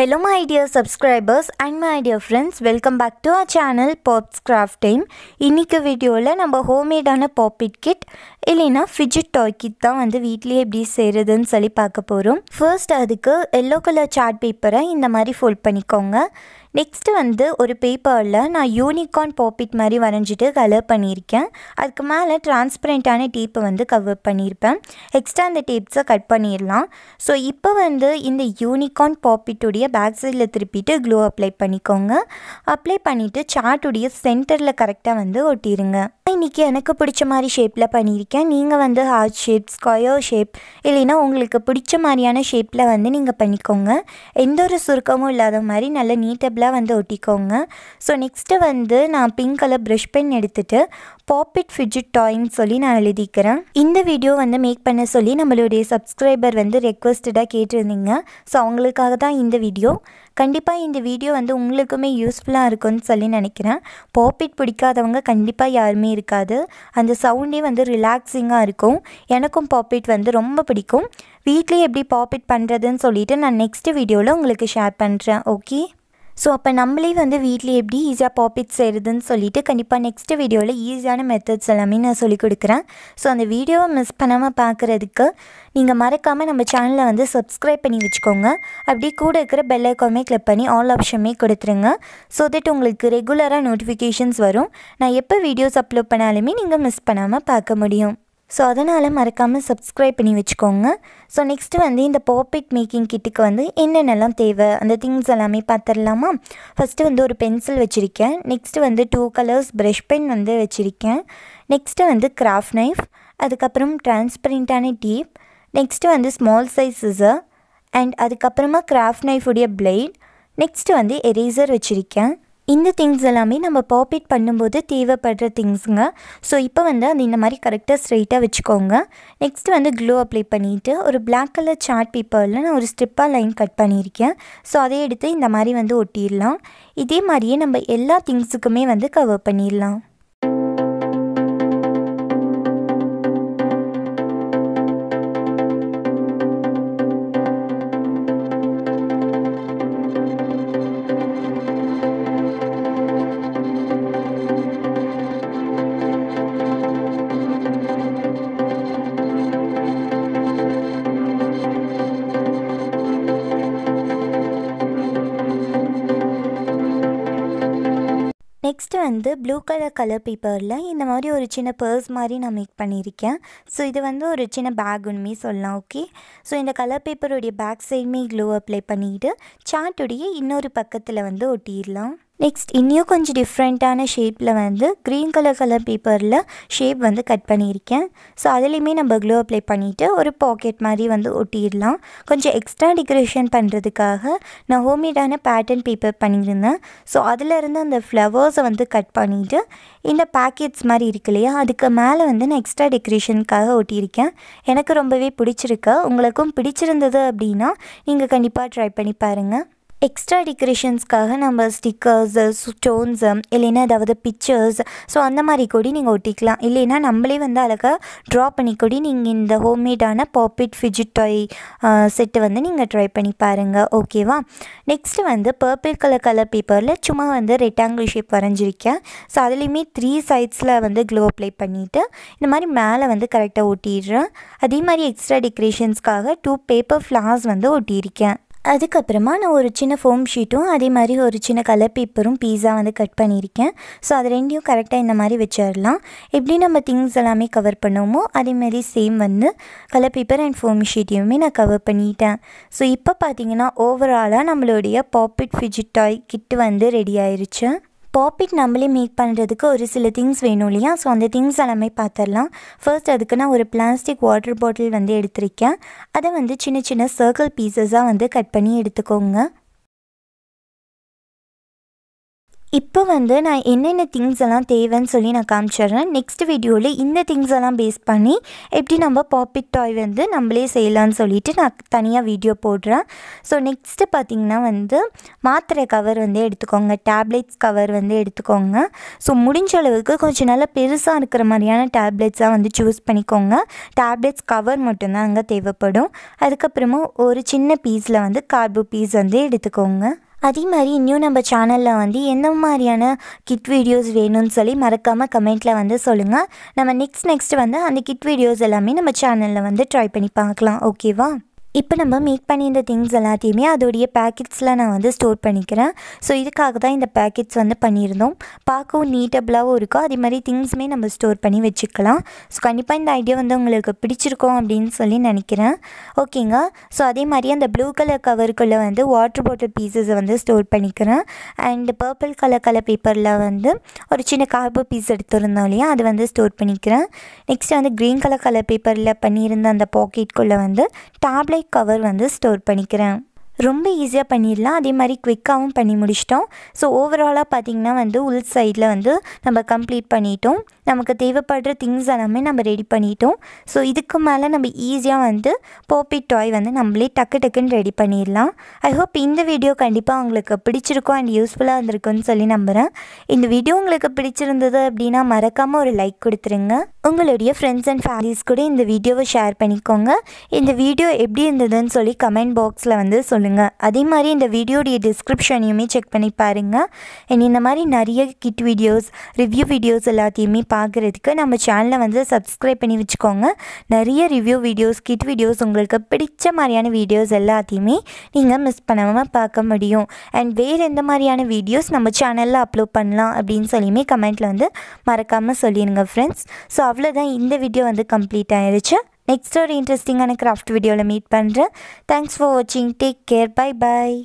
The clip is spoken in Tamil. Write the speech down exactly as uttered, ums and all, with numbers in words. Hello my dear subscribers and my dear friends, welcome back to our channel Pop's Craft time. इनके वीडियो ले नम्बर homemade आना poppet kit इलेना fidget toy kit ता वंदे वीटली एप्पडी सेरेदन सली पाक पोरों. First अधिका yellow color chart paper आ इन्द मारी fold पनी कोंगा. Next वंदे ओरे paper ला ना unicorn poppet मारी वारंजिटे color पनीर क्या. अद कमाल transparent आने tape वंदे cover पनीर पन. Extra इंद tape सा cut पनीर ला. So इप्पा वंदे इंद unicorn poppet उड़िया பேக் சைடில் திருப்பிட்டு க்ளோ அப்ளை பண்ணிக்கோங்க. அப்ளை பண்ணிட்டு சார்ட்டுடைய சென்டர்ல கரெக்டாக வந்து ஒட்டிடுங்க. இன்னைக்கு எனக்கு பிடிச்ச மாதிரி ஷேப்பில் பண்ணியிருக்கேன். நீங்கள் வந்து ஹார்ட் ஷேப், ஸ்கொயர் ஷேப் இல்லைன்னா உங்களுக்கு பிடிச்ச மாதிரியான ஷேப்பில் வந்து நீங்கள் பண்ணிக்கோங்க. எந்த ஒரு சுருக்கமும் இல்லாத மாதிரி நல்ல நீட்டபிளாக வந்து ஒட்டிக்கோங்க. ஸோ நெக்ஸ்ட்டு வந்து நான் பிங்க் கலர் ப்ரஷ் பென் எடுத்துகிட்டு பாப்பெட் ஃபிட்ஜெட் டாய்ன்னு சொல்லி நான் எழுதிக்கிறேன். இந்த வீடியோ வந்து மேக் பண்ண சொல்லி நம்மளுடைய சப்ஸ்கிரைபர் வந்து ரெக்வஸ்டடாக கேட்டிருந்தீங்க. ஸோ அவங்களுக்காக தான் இந்த வீடியோ. கண்டிப்பாக இந்த வீடியோ வந்து உங்களுக்குமே யூஸ்ஃபுல்லாக இருக்கும்னு சொல்லி நினைக்கிறேன். பாப்பெட் பிடிக்காதவங்க கண்டிப்பாக யாருமே இருக்காது. அந்த சவுண்டே வந்து ரிலாக்ஸிங்காக இருக்கும். எனக்கும் பாப்பெட் வந்து ரொம்ப பிடிக்கும். வீட்லேயே எப்படி பாப்பெட் பண்ணுறதுன்னு சொல்லிவிட்டு நான் நெக்ஸ்ட் வீடியோவில் உங்களுக்கு ஷேர் பண்ணுறேன். ஓகே, ஸோ அப்போ நம்மளே வந்து வீட்டில் எப்படி ஈஸியாக பாப்பெட் செய்கிறதுன்னு சொல்லிவிட்டு கண்டிப்பாக நெக்ஸ்ட் வீடியோவில் ஈஸியான மெத்தட்ஸ் எல்லாமே நான் சொல்லிக் கொடுக்குறேன். ஸோ அந்த வீடியோவை மிஸ் பண்ணாமல் பார்க்குறதுக்கு நீங்கள் மறக்காமல் நம்ம சேனலை வந்து சப்ஸ்கிரைப் பண்ணி வச்சுக்கோங்க. அப்படி கூட இருக்கிற பெல் ஐக்கானே கிளிக் பண்ணி ஆல் ஆப்ஷனே கொடுத்துருங்க. ஸோ தட் உங்களுக்கு ரெகுலராக நோட்டிஃபிகேஷன்ஸ் வரும். நான் எப்போ வீடியோஸ் அப்லோட் பண்ணாலுமே நீங்கள் மிஸ் பண்ணாமல் பார்க்க முடியும். ஸோ அதனால் மறக்காமல் சப்ஸ்கிரைப் பண்ணி வச்சுக்கோங்க. ஸோ நெக்ஸ்ட்டு வந்து இந்த பாப்பெட் மேக்கிங் கிட்டுக்கு வந்து என்னென்னலாம் தேவை அந்த திங்ஸ் எல்லாமே பார்த்துடலாமா. ஃபஸ்ட்டு வந்து ஒரு பென்சில் வச்சுருக்கேன். நெக்ஸ்ட்டு வந்து டூ கலர்ஸ் ப்ரஷ் பென் வந்து வச்சுருக்கேன். நெக்ஸ்ட்டு வந்து கிராஃப்ட் நைஃப், அதுக்கப்புறம் டிரான்ஸ்பரண்ட்டான டீப், நெக்ஸ்ட்டு வந்து ஸ்மால் சைஸ் சிசர் அண்ட் அதுக்கப்புறமா கிராஃப்ட் நைஃபுடைய பிளேட், நெக்ஸ்ட்டு வந்து எரேசர் வச்சுருக்கேன். இந்த திங்ஸ் எல்லாமே நம்ம பாப்பெட் பண்ணும்போது தேவைப்படுற திங்ஸுங்க. ஸோ இப்போ வந்து அது இந்த மாதிரி கரெக்டாக ஸ்ட்ரைட்டாக வச்சுக்கோங்க. நெக்ஸ்ட்டு வந்து க்ளோ அப்ளை பண்ணிவிட்டு ஒரு பிளாக் கலர் சார்ட் பேப்பரில் நான் ஒரு ஸ்ட்ரிப்பாக லைன் கட் பண்ணியிருக்கேன். ஸோ அதை எடுத்து இந்த மாதிரி வந்து ஒட்டிடலாம். இதே மாதிரியே நம்ம எல்லா திங்ஸுக்குமே வந்து கவர் பண்ணிடலாம். நெக்ஸ்ட்டு வந்து ப்ளூ கலர் கலர் பேப்பரில் இந்த மாதிரி ஒரு சின்ன பர்ஸ் மாதிரி நான் மேக் பண்ணியிருக்கேன். ஸோ இது வந்து ஒரு சின்ன பேக் உண்மையே சொல்லலாம். ஓகே, ஸோ இந்த கலர் பேப்பருடைய பேக் சைடுமே க்ளோ அப்ளை பண்ணிவிட்டு சார்ட்டுடைய இன்னொரு பக்கத்தில் வந்து ஒட்டிடலாம். நெக்ஸ்ட் இன்னும் கொஞ்சம் டிஃப்ரெண்ட்டான ஷேப்பில் வந்து க்ரீன் கலர் கலர் பேப்பரில் ஷேப் வந்து கட் பண்ணியிருக்கேன். ஸோ அதுலேயுமே நம்ம க்ளோ அப்ளை பண்ணிவிட்டு ஒரு பாக்கெட் மாதிரி வந்து ஒட்டிடலாம். கொஞ்சம் எக்ஸ்ட்ரா டெக்கரேஷன் பண்ணுறதுக்காக நான் ஹோம்மேடான பேட்டர்ன் பேப்பர் பண்ணியிருந்தேன். ஸோ அதிலருந்து அந்த ஃப்ளவர்ஸை வந்து கட் பண்ணிவிட்டு இந்த பேக்கெட்ஸ் மாதிரி இருக்கு இல்லையா, அதுக்கு மேலே வந்து நான் எக்ஸ்ட்ரா டெக்கரேஷனுக்காக ஒட்டியிருக்கேன். எனக்கு ரொம்பவே பிடிச்சிருக்கு. உங்களுக்கும் பிடிச்சிருந்தது அப்படின்னா நீங்கள் கண்டிப்பாக ட்ரை பண்ணி பாருங்கள். எக்ஸ்ட்ரா டெக்கரேஷன்ஸ்க்காக நம்ம ஸ்டிக்கர்ஸு, ஸ்டோன்ஸு இல்லைன்னா ஏதாவது பிக்சர்ஸ், ஸோ அந்த மாதிரி கூட நீங்கள் ஒட்டிக்கலாம். இல்லைன்னா நம்மளே வந்து அழகாக ட்ரா பண்ணி கூட நீங்கள் இந்த ஹோம்மேடான பாப்பெட் ஃபிட்ஜெட் டாய் செட்டு வந்து நீங்கள் ட்ரை பண்ணி பாருங்கள். ஓகேவா, நெக்ஸ்ட்டு வந்து பர்பிள் கலர் கலர் பேப்பரில் சும்மா வந்து ரெக்டாங்கிள் ஷேப் வரைஞ்சிருக்கேன். ஸோ அதுலேயுமே த்ரீ சைட்ஸில் வந்து க்ளோ அப்ளை பண்ணிவிட்டு இந்த மாதிரி மேலே வந்து கரெக்டாக ஒட்டிடுறேன். அதே மாதிரி எக்ஸ்ட்ரா டெக்கரேஷன்ஸ்க்காக டூ பேப்பர் ஃப்ளார்ஸ் வந்து ஒட்டியிருக்கேன். அதுக்கப்புறமா நான் ஒரு சின்ன ஃபோம் ஷீட்டும் அதே மாதிரி ஒரு சின்ன கலர் பேப்பரும் பீஸா வந்து கட் பண்ணியிருக்கேன். ஸோ அது ரெண்டையும் கரெக்டாக இந்த மாதிரி வச்சிடலாம். எப்படி நம்ம திங்ஸ் எல்லாமே கவர் பண்ணுவோமோ அதேமாதிரி சேம் வந்து கலர் பேப்பர் அண்ட் ஃபோம் ஷீட்டையுமே நான் கவர் பண்ணிட்டேன். ஸோ இப்போ பார்த்தீங்கன்னா ஓவராலாக நம்மளுடைய பாப்பெட் ஃபிட்ஜெட் டாய் கிட்டு வந்து ரெடி ஆயிடுச்சு. பாப்பெட் நம்மளே மேக் பண்ணுறதுக்கு ஒரு சில திங்ஸ் வேணும் இல்லையா, ஸோ அந்த திங்ஸ் எல்லாமே பார்த்துடலாம். ஃபர்ஸ்ட் அதுக்கு நான் ஒரு பிளாஸ்டிக் வாட்டர் பாட்டில் வந்து எடுத்திருக்கேன். அதை வந்து சின்ன சின்ன சர்க்கிள் பீசஸாக வந்து கட் பண்ணி எடுத்துக்கோங்க. இப்போ வந்து நான் என்னென்ன திங்ஸ் எல்லாம் தேவைன்னு சொல்லி நான் காமிச்சறேன். நெக்ஸ்ட் வீடியோல இந்த திங்ஸ் எல்லாம் பேஸ் பண்ணி எப்படி நம்ம பாப்பிட் டாய் வந்து நம்மளே செய்யலாம்னு சொல்லிட்டு நான் தனியா வீடியோ போடுறேன். சோ நெக்ஸ்ட் பாத்தீங்கன்னா வந்து மாத்திரை கவர் வந்து எடுத்துக்கோங்க, டேப்லெட்ஸ் கவர் வந்து எடுத்துக்கோங்க. சோ முடிஞ்ச அளவுக்கு கொஞ்சம் நல்ல பெருசா இருக்கிற மாதிரியான டேப்லெட்ஸா வந்து चूஸ் பண்ணிக்கோங்க. டேப்லெட்ஸ் கவர் மட்டும் தான் அங்க தேவைப்படும். அதுக்கு அப்புறமா ஒரு சின்ன பீஸ்ல வந்து கார்பன் பீஸ் வந்து எடுத்துக்கோங்க. அதே மாதிரி இன்னும் நம்ம சேனலில் வந்து என்ன மாதிரியான கிட் வீடியோஸ் வேணும்னு சொல்லி மறக்காமல் கமெண்ட்டில் வந்து சொல்லுங்கள். நம்ம நெக்ஸ்ட் நெக்ஸ்ட் வந்து அந்த கிட் வீடியோஸ் எல்லாமே நம்ம சேனலில் வந்து ட்ரை பண்ணி பார்க்கலாம். ஓகேவா, இப்போ நம்ம மேக் பண்ணியிருந்த திங்ஸ் எல்லாத்தையுமே அதோடைய பேக்கெட்ஸில் நான் வந்து ஸ்டோர் பண்ணிக்கிறேன். ஸோ இதுக்காக தான் இந்த பேக்கெட்ஸ் வந்து பண்ணியிருந்தோம். பார்க்கவும் நீட்டபிளாகவும் இருக்கும். அதே மாதிரி திங்ஸுமே நம்ம ஸ்டோர் பண்ணி வச்சுக்கலாம். ஸோ கண்டிப்பாக இந்த ஐடியா வந்து உங்களுக்கு பிடிச்சிருக்கோம் அப்படின்னு சொல்லி நினைக்கிறேன். ஓகேங்க, ஸோ அதே மாதிரி அந்த ப்ளூ கலர் கவருக்குள்ளே வந்து வாட்டர் பாட்டில் பீஸஸை வந்து ஸ்டோர் பண்ணிக்கிறேன். அண்ட் பர்பிள் கலர் கலர் பேப்பரில் வந்து ஒரு சின்ன கார்பன் பீஸ் எடுத்துருந்தோம் இல்லையா, அது வந்து ஸ்டோர் பண்ணிக்கிறேன். நெக்ஸ்ட் வந்து க்ரீன் கலர் கலர் பேப்பரில் பண்ணியிருந்த அந்த பாக்கெட்குள்ளே வந்து டேப்லெட் கவர் வந்து ஸ்டோர் பண்ணிக்கிறேன். ரொம்ப ஈஸியாக பண்ணிடலாம். அதே மாதிரி குவிக்காகவும் பண்ணி முடிச்சிட்டோம். ஸோ ஓவராலாக பார்த்திங்கன்னா வந்து உள் சைடில் வந்து நம்ம கம்ப்ளீட் பண்ணிட்டோம். நமக்கு தேவைப்படுற திங்ஸ் எல்லாமே நம்ம ரெடி பண்ணிட்டோம். ஸோ இதுக்கு மேலே நம்ம ஈஸியாக வந்து பாப்பிட் டாய் வந்து நம்மளே டக்கு டக்குன்னு ரெடி பண்ணிடலாம். ஐ ஹோப் இந்த வீடியோ கண்டிப்பாக உங்களுக்கு பிடிச்சிருக்கும் அண்ட் யூஸ்ஃபுல்லாக இருந்திருக்குன்னு சொல்லி நம்புகிறேன். இந்த வீடியோ உங்களுக்கு பிடிச்சிருந்தது அப்படின்னா மறக்காமல் ஒரு லைக் கொடுத்துருங்க. உங்களுடைய ஃப்ரெண்ட்ஸ் அண்ட் ஃபேமிலிஸ் கூட இந்த வீடியோவை ஷேர் பண்ணிக்கோங்க. இந்த வீடியோ எப்படி இருந்ததுன்னு சொல்லி கமெண்ட் பாக்ஸில் வந்து சொல்லுங்கள். அதே மாதிரி இந்த வீடியோடைய டிஸ்கிரிப்ஷனையுமே செக் பண்ணி பாருங்கள். அண்ட் இந்த மாதிரி நிறைய கிட் வீடியோஸ், ரிவ்யூ வீடியோஸ் எல்லாத்தையுமே பார்க்குறதுக்கு நம்ம சேனலை வந்து சப்ஸ்கிரைப் பண்ணி வச்சுக்கோங்க. நிறைய ரிவ்யூ வீடியோஸ், கிட் வீடியோஸ், உங்களுக்கு பிடிச்ச மாதிரியான வீடியோஸ் எல்லாத்தையுமே நீங்கள் மிஸ் பண்ணாமல் பார்க்க முடியும். அண்ட் வேறு எந்த மாதிரியான வீடியோஸ் நம்ம சேனலில் அப்லோட் பண்ணலாம் அப்படின்னு சொல்லியுமே கமெண்ட்டில் வந்து மறக்காமல் சொல்லிடுங்க ஃப்ரெண்ட்ஸ். ஸோ அவ்வளோதான், இந்த வீடியோ வந்து கம்ப்ளீட் ஆயிடுச்சு. நெக்ஸ்ட் ஒரு இன்ட்ரெஸ்டிங்கான கிராஃப்ட் வீடியோவில் மீட் பண்ணுறேன். தேங்க்ஸ் ஃபார் வாட்சிங். Take care. பை பாய்.